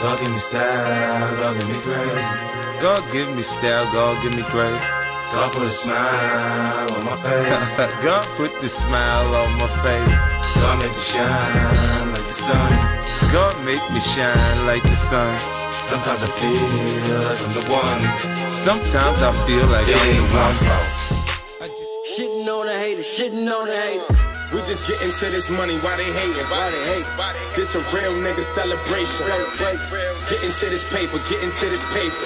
God give me style, God give me grace. God give me style, God give me grace. God put a smile on my face. God put the smile on my face. God make me shine like the sun. God make me shine like the sun. Sometimes I feel like I'm the one. Sometimes I feel like I'm the one. Shitting on a hater, shitting on a hater. We just getting to this money, why they hating? Why they hate? This a real nigga celebration. Getting to this paper, getting to this paper.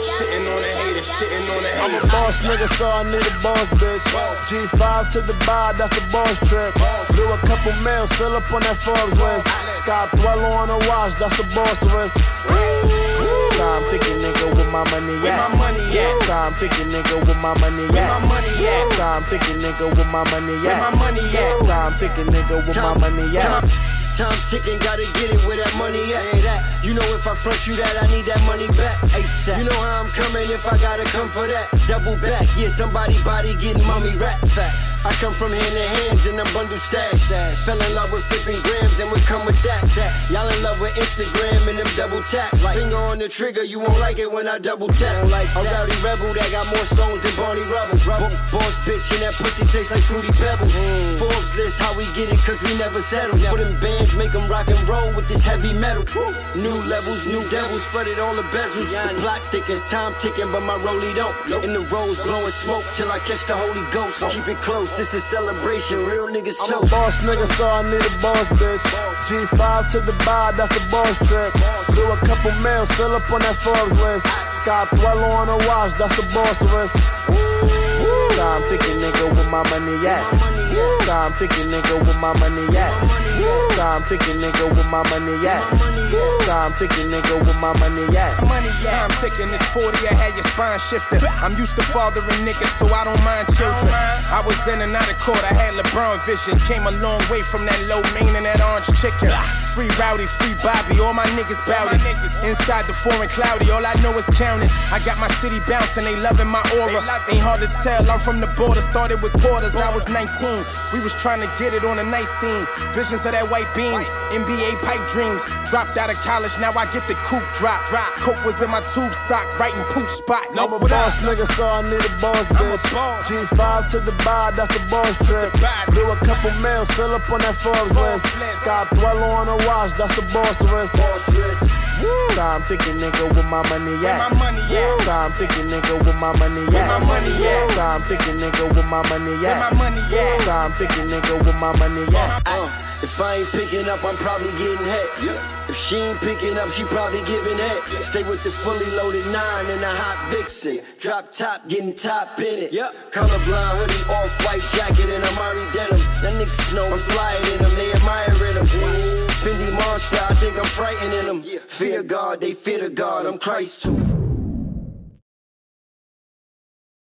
Shitting on a hater, shitting on a hater. I'm a boss nigga, so I need a boss bitch. G5 to Dubai, that's the boss trip. Blew a couple mils, still up on that Forbes list. Scott Dwello on a watch, that's the boss list. Time ticking nigga with my money, yeah. Time ticking nigga with my money, yeah. Time ticking nigga with my money, yeah. Time ticking nigga with my money, yeah. Time ticking, gotta get it where that money at. You know if I front you that, I need that money back ASAP. You know how I'm coming if I gotta come for that. Double back, yeah. Somebody body getting mommy rap facts. I come from hand to hands and I'm bundle stash. Fell in love with flipping grams and we come with that. Y'all in love with Instagram and them double taps. Finger on the trigger, you won't like it when I double tap. I'm Rowdy Rebel that got more stones than Barney Rubble. Boss bitch and that pussy tastes like Fruity Pebbles. Forbes list, how we get it cause we never settle. Put them bands, make them rock and roll with this heavy metal. New levels, new devils, flooded all the bezels. The block thick as time ticking but my Roly don't. In the rows blowing smoke till I catch the Holy Ghost. Keep it close. It's a celebration, real niggas choke. I'm a boss nigga, so I need a boss bitch. G5 to Dubai, that's the boss trip. Blew a couple mils, still up on that Forbes list. Scott Dwello on a watch, that's the boss list. Time ticking nigga with my money, yeah. Time ticking nigga with my money, yeah. Time ticking nigga with my money, yeah. Time ticking nigga with my money, yeah. Time ticking, it's 40, I had your spine shifting. I'm used to fathering niggas, so I don't mind children. I was in and out of court, I had LeBron vision. Came a long way from that low main and that orange chicken. Free Rowdy, free Bobby, all my niggas bowdy. Inside the foreign cloudy, all I know is counting. I got my city bouncing, they loving my aura. Ain't hard to tell, I'm from the border, started with quarters, I was 19. We was trying to get it on a night scene. Visions of that white beam, NBA pipe dreams. Dropped out of college, now I get the coupe drop. Coke was in my tube sock, right in pooch spot. I'm a boss nigga, so I need a boss bitch. G5 to Dubai, that's the boss trip. Blew a couple mils, still up on that Forbes list. Scott Dwello on a watch, that's the boss list. Time ticking nigga with my money, yeah. Time ticking nigga with my money, yeah. Time ticking nigga with my money, yeah. Time ticking nigga with my money, yeah. If I ain't picking up, I'm probably getting hit. If she ain't picking up, she probably giving head. Stay with the fully loaded 9 and a hot Vixen. Drop top, getting top in it. Colorblind hoodie, off-white jacket, and Amari denim. That niggas know I'm flying in them, they admiring them. Fendi monster, I think I'm frightening them. Fear God, they fear the God, I'm Christ too.